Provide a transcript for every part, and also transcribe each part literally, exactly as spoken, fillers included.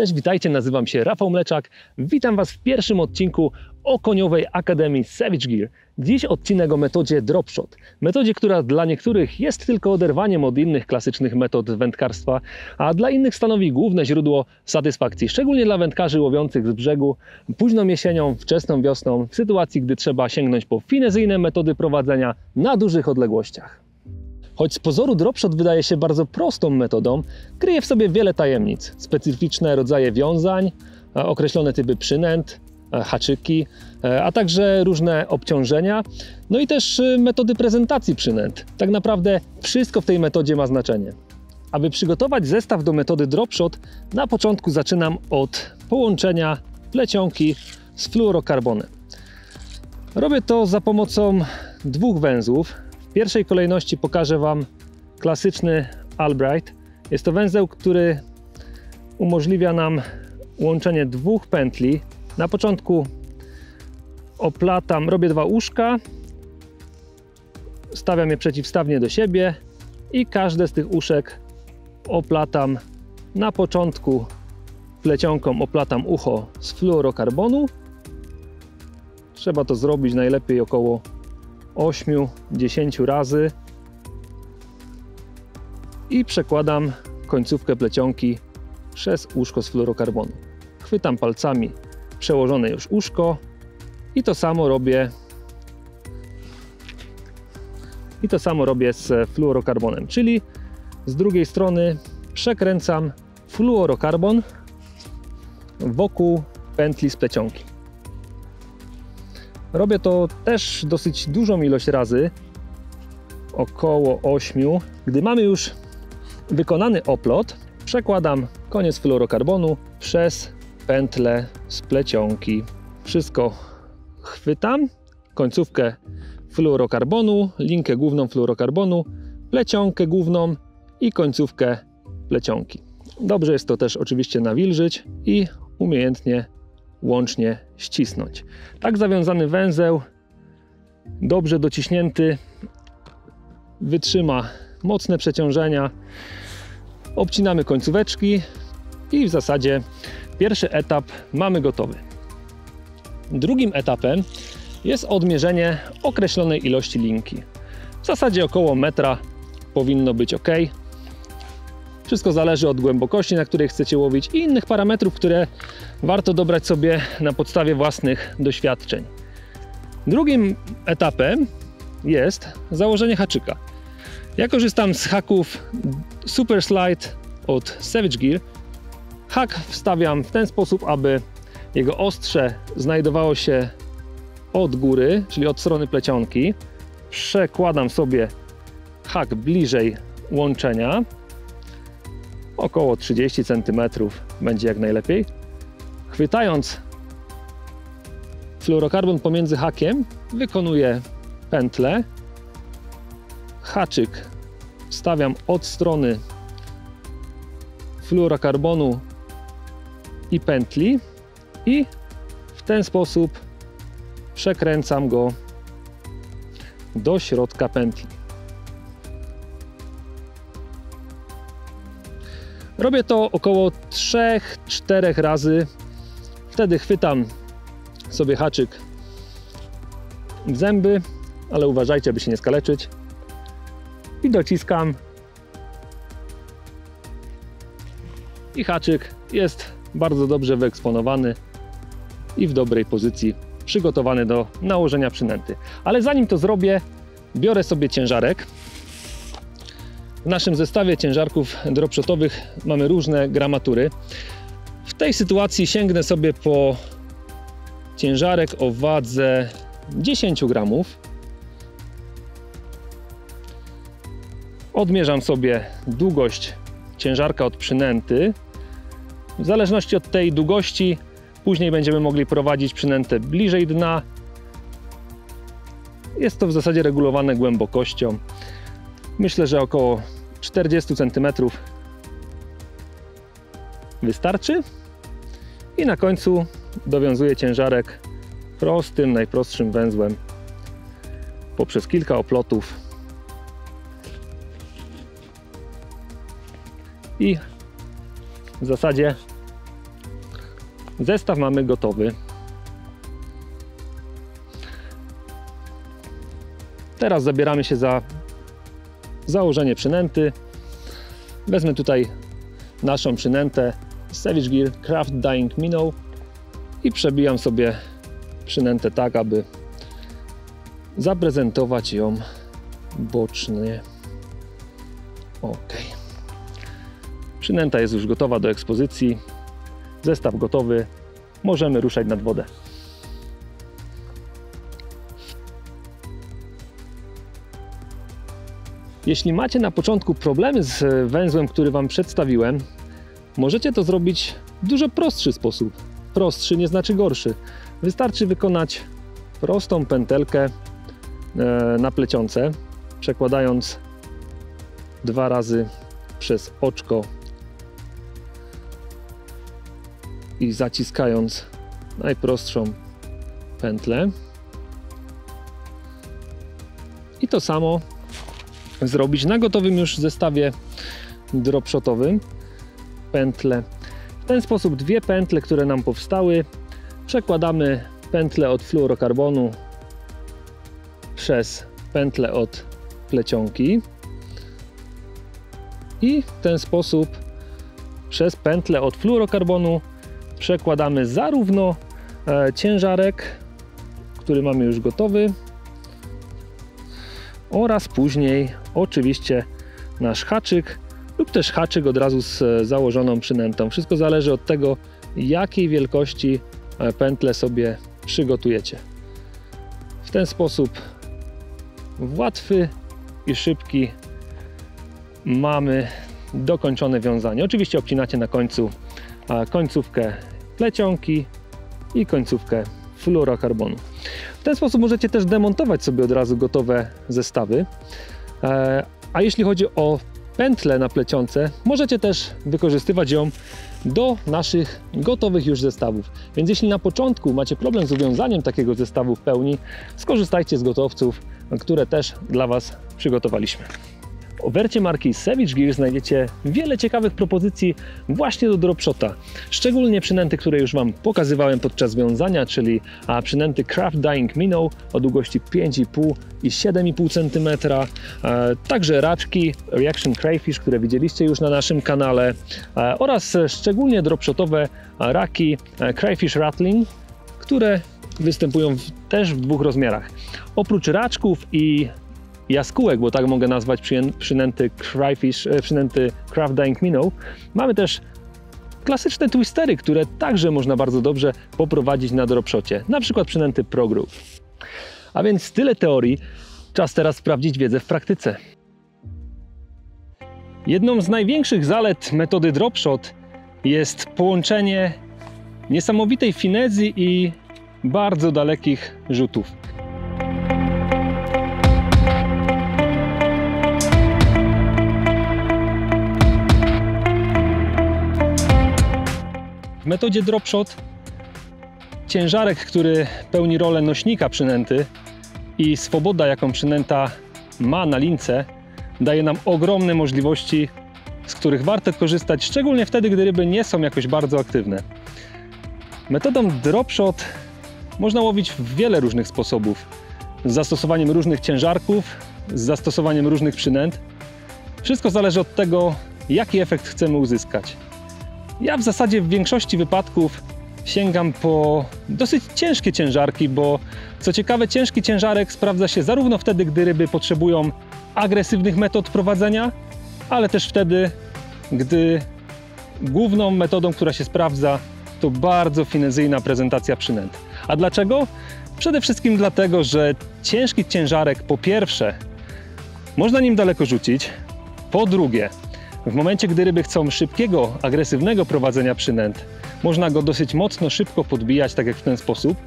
Cześć, witajcie, nazywam się Rafał Mleczak. Witam Was w pierwszym odcinku Okoniowej Akademii Savage Gear. Dziś odcinek o metodzie Dropshot. Metodzie, która dla niektórych jest tylko oderwaniem od innych klasycznych metod wędkarstwa, a dla innych stanowi główne źródło satysfakcji, szczególnie dla wędkarzy łowiących z brzegu późną jesienią, wczesną wiosną, w sytuacji, gdy trzeba sięgnąć po finezyjne metody prowadzenia na dużych odległościach. Choć z pozoru dropshot wydaje się bardzo prostą metodą, kryje w sobie wiele tajemnic. Specyficzne rodzaje wiązań, określone typy przynęt, haczyki, a także różne obciążenia, no i też metody prezentacji przynęt. Tak naprawdę wszystko w tej metodzie ma znaczenie. Aby przygotować zestaw do metody dropshot, na początku zaczynam od połączenia plecionki z fluorokarbonem. Robię to za pomocą dwóch węzłów. W pierwszej kolejności pokażę Wam klasyczny Albright. Jest to węzeł, który umożliwia nam łączenie dwóch pętli. Na początku oplatam, robię dwa uszka, stawiam je przeciwstawnie do siebie i każde z tych uszek oplatam na początku plecionką, oplatam ucho z fluorokarbonu. Trzeba to zrobić najlepiej około osiem do dziesięciu razy i przekładam końcówkę plecionki przez uszko z fluorokarbonu. Chwytam palcami przełożone już uszko i to samo robię i to samo robię z fluorokarbonem, czyli z drugiej strony przekręcam fluorokarbon wokół pętli z plecionki. Robię to też dosyć dużą ilość razy, około osiem. Gdy mamy już wykonany oplot, przekładam koniec fluorokarbonu przez pętlę z plecionki. Wszystko chwytam, końcówkę fluorokarbonu, linkę główną fluorokarbonu, plecionkę główną i końcówkę plecionki. Dobrze jest to też oczywiście nawilżyć i umiejętnie łącznie ścisnąć. Tak zawiązany węzeł, dobrze dociśnięty, wytrzyma mocne przeciążenia. Obcinamy końcóweczki i w zasadzie pierwszy etap mamy gotowy. Drugim etapem jest odmierzenie określonej ilości linki. W zasadzie około metra powinno być ok. Wszystko zależy od głębokości, na której chcecie łowić i innych parametrów, które warto dobrać sobie na podstawie własnych doświadczeń. Drugim etapem jest założenie haczyka. Ja korzystam z haków Super Slide od Savage Gear. Hak wstawiam w ten sposób, aby jego ostrze znajdowało się od góry, czyli od strony plecionki. Przekładam sobie hak bliżej łączenia. Około trzydzieści centymetrów będzie jak najlepiej. Chwytając fluorokarbon pomiędzy hakiem, wykonuję pętlę. Haczyk stawiam od strony fluorokarbonu i pętli i w ten sposób przekręcam go do środka pętli. Robię to około trzech do czterech razy. Wtedy chwytam sobie haczyk w zęby, ale uważajcie, aby się nie skaleczyć. I dociskam. I haczyk jest bardzo dobrze wyeksponowany i w dobrej pozycji, przygotowany do nałożenia przynęty. Ale zanim to zrobię, biorę sobie ciężarek. W naszym zestawie ciężarków dropshotowych mamy różne gramatury. W tej sytuacji sięgnę sobie po ciężarek o wadze dziesięć gramów. Odmierzam sobie długość ciężarka od przynęty. W zależności od tej długości później będziemy mogli prowadzić przynętę bliżej dna. Jest to w zasadzie regulowane głębokością. Myślę, że około czterdzieści centymetrów wystarczy. I na końcu dowiązuję ciężarek prostym, najprostszym węzłem poprzez kilka oplotów. I w zasadzie Zestaw mamy gotowy. Teraz zabieramy się za założenie przynęty. Wezmę tutaj naszą przynętę Savage Gear Craft Dying Minnow i przebijam sobie przynętę tak, aby zaprezentować ją bocznie. Ok. Przynęta jest już gotowa do ekspozycji. Zestaw gotowy. Możemy ruszać nad wodę. Jeśli macie na początku problemy z węzłem, który Wam przedstawiłem, możecie to zrobić w dużo prostszy sposób. Prostszy nie znaczy gorszy. Wystarczy wykonać prostą pętelkę na plecionce, przekładając dwa razy przez oczko i zaciskając najprostszą pętlę. I to samo zrobić na gotowym już zestawie dropshotowym pętle. W ten sposób dwie pętle, które nam powstały, przekładamy pętlę od fluorokarbonu przez pętlę od plecionki i w ten sposób przez pętlę od fluorokarbonu przekładamy zarówno ciężarek, który mamy już gotowy, oraz później oczywiście nasz haczyk lub też haczyk od razu z założoną przynętą. Wszystko zależy od tego, jakiej wielkości pętlę sobie przygotujecie. W ten sposób w łatwy i szybki mamy dokończone wiązanie. Oczywiście obcinacie na końcu końcówkę plecionki i końcówkę fluorokarbonu. W ten sposób możecie też demontować sobie od razu gotowe zestawy. A jeśli chodzi o pętlę na plecionce, możecie też wykorzystywać ją do naszych gotowych już zestawów. Więc jeśli na początku macie problem z uwiązaniem takiego zestawu w pełni, skorzystajcie z gotowców, które też dla Was przygotowaliśmy. W ofercie marki Savage Gear znajdziecie wiele ciekawych propozycji właśnie do dropshota. Szczególnie przynęty, które już Wam pokazywałem podczas wiązania, czyli przynęty Craft Dying Minnow o długości pięć i pół i siedem i pół centymetra, także raczki Reaction Crayfish, które widzieliście już na naszym kanale, oraz szczególnie dropshotowe raki Crayfish Rattling, które występują też w dwóch rozmiarach. Oprócz raczków i jaskółek, bo tak mogę nazwać przynęty crayfish, przynęty Craft Dying Minnow, mamy też klasyczne twistery, które także można bardzo dobrze poprowadzić na dropshocie, na przykład przynęty ProGrub. A więc tyle teorii, czas teraz sprawdzić wiedzę w praktyce. Jedną z największych zalet metody dropshot jest połączenie niesamowitej finezji i bardzo dalekich rzutów. W metodzie dropshot ciężarek, który pełni rolę nośnika przynęty, i swoboda, jaką przynęta ma na lince, daje nam ogromne możliwości, z których warto korzystać, szczególnie wtedy, gdy ryby nie są jakoś bardzo aktywne. Metodą dropshot można łowić w wiele różnych sposobów. Z zastosowaniem różnych ciężarków, z zastosowaniem różnych przynęt. Wszystko zależy od tego, jaki efekt chcemy uzyskać. Ja w zasadzie w większości wypadków sięgam po dosyć ciężkie ciężarki, bo co ciekawe, ciężki ciężarek sprawdza się zarówno wtedy, gdy ryby potrzebują agresywnych metod prowadzenia, ale też wtedy, gdy główną metodą, która się sprawdza, to bardzo finezyjna prezentacja przynęt. A dlaczego? Przede wszystkim dlatego, że ciężki ciężarek, po pierwsze, można nim daleko rzucić, po drugie, w momencie, gdy ryby chcą szybkiego, agresywnego prowadzenia przynęt, można go dosyć mocno, szybko podbijać, tak jak w ten sposób.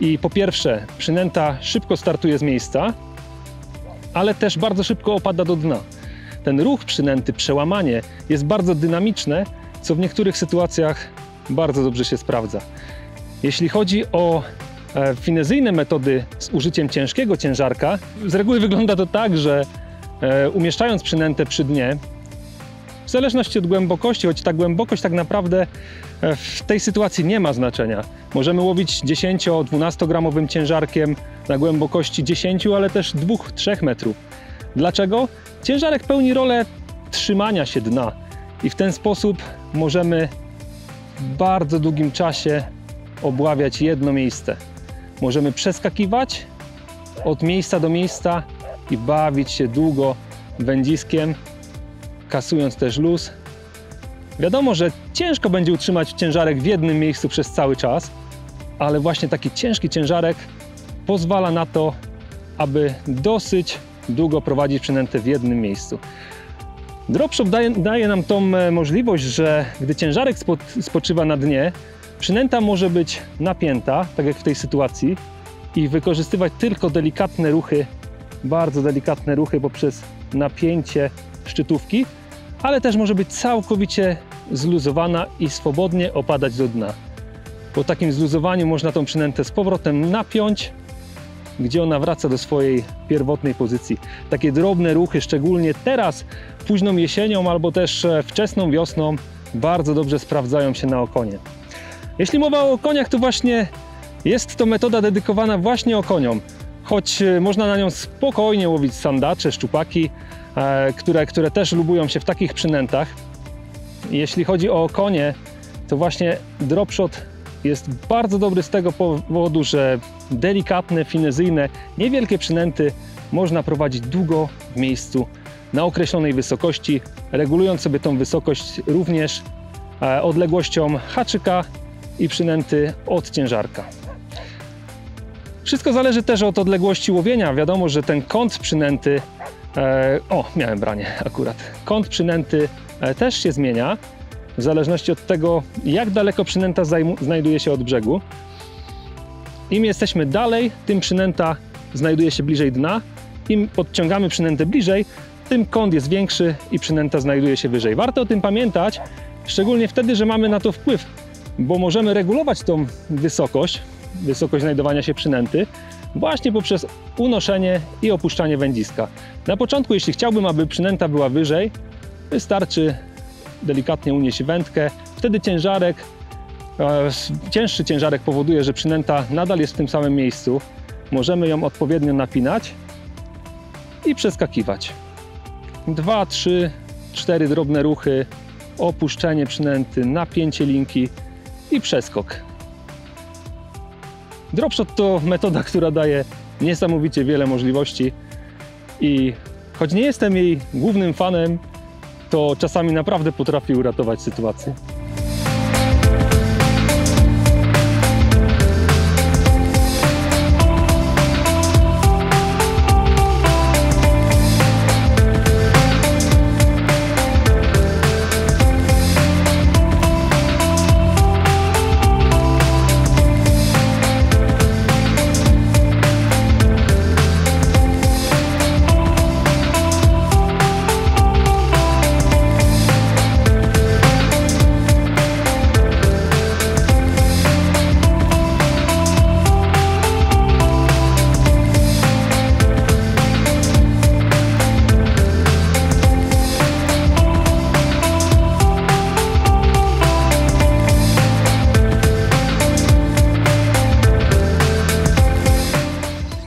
I po pierwsze, przynęta szybko startuje z miejsca, ale też bardzo szybko opada do dna. Ten ruch przynęty, przełamanie jest bardzo dynamiczne, co w niektórych sytuacjach bardzo dobrze się sprawdza. Jeśli chodzi o finezyjne metody z użyciem ciężkiego ciężarka, z reguły wygląda to tak, że umieszczając przynętę przy dnie, w zależności od głębokości, choć ta głębokość tak naprawdę w tej sytuacji nie ma znaczenia. Możemy łowić dziesięcio-dwunastogramowym ciężarkiem na głębokości dziesięciu, ale też dwóch-trzech metrów. Dlaczego? Ciężarek pełni rolę trzymania się dna i w ten sposób możemy w bardzo długim czasie obławiać jedno miejsce. Możemy przeskakiwać od miejsca do miejsca i bawić się długo wędziskiem, kasując też luz. Wiadomo, że ciężko będzie utrzymać ciężarek w jednym miejscu przez cały czas, ale właśnie taki ciężki ciężarek pozwala na to, aby dosyć długo prowadzić przynętę w jednym miejscu. Dropshot daje, daje nam tą możliwość, że gdy ciężarek spo, spoczywa na dnie, przynęta może być napięta, tak jak w tej sytuacji, i wykorzystywać tylko delikatne ruchy, bardzo delikatne ruchy poprzez napięcie szczytówki, ale też może być całkowicie zluzowana i swobodnie opadać do dna. Po takim zluzowaniu można tą przynętę z powrotem napiąć, gdzie ona wraca do swojej pierwotnej pozycji. Takie drobne ruchy, szczególnie teraz, późną jesienią albo też wczesną wiosną, bardzo dobrze sprawdzają się na okonie. Jeśli mowa o okoniach, to właśnie jest to metoda dedykowana właśnie okoniom, choć można na nią spokojnie łowić sandacze, szczupaki, które, które też lubują się w takich przynętach. Jeśli chodzi o okonie, to właśnie dropshot jest bardzo dobry z tego powodu, że delikatne, finezyjne, niewielkie przynęty można prowadzić długo w miejscu na określonej wysokości, regulując sobie tą wysokość również odległością haczyka i przynęty od ciężarka. Wszystko zależy też od odległości łowienia. Wiadomo, że ten kąt przynęty, e, o, miałem branie akurat, kąt przynęty e, też się zmienia w zależności od tego, jak daleko przynęta znajduje się od brzegu. Im jesteśmy dalej, tym przynęta znajduje się bliżej dna. Im podciągamy przynętę bliżej, tym kąt jest większy i przynęta znajduje się wyżej. Warto o tym pamiętać, szczególnie wtedy, że mamy na to wpływ, bo możemy regulować tą wysokość, wysokość znajdowania się przynęty właśnie poprzez unoszenie i opuszczanie wędziska. Na początku, jeśli chciałbym, aby przynęta była wyżej, wystarczy delikatnie unieść wędkę. Wtedy ciężarek, e, cięższy ciężarek powoduje, że przynęta nadal jest w tym samym miejscu. Możemy ją odpowiednio napinać i przeskakiwać. Dwa, trzy, cztery drobne ruchy, opuszczenie przynęty, napięcie linki i przeskok. Dropshot to metoda, która daje niesamowicie wiele możliwości i choć nie jestem jej głównym fanem, to czasami naprawdę potrafi uratować sytuację.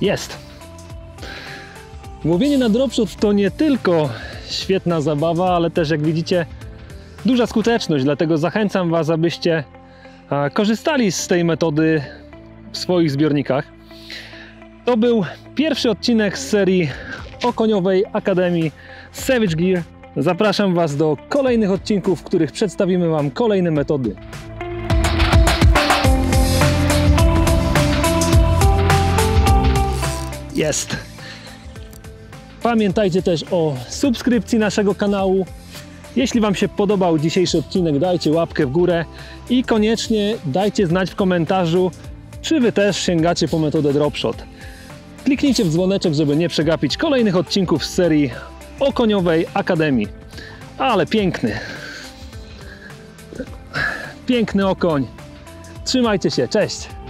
Jest! Łowienie na dropshot to nie tylko świetna zabawa, ale też, jak widzicie, duża skuteczność, dlatego zachęcam Was, abyście korzystali z tej metody w swoich zbiornikach. To był pierwszy odcinek z serii Okoniowej Akademii Savage Gear. Zapraszam Was do kolejnych odcinków, w których przedstawimy Wam kolejne metody. Jest! Pamiętajcie też o subskrypcji naszego kanału. Jeśli Wam się podobał dzisiejszy odcinek, dajcie łapkę w górę i koniecznie dajcie znać w komentarzu, czy Wy też sięgacie po metodę dropshot. Kliknijcie w dzwoneczek, żeby nie przegapić kolejnych odcinków z serii Okoniowej Akademii. Ale piękny! Piękny okoń! Trzymajcie się, cześć!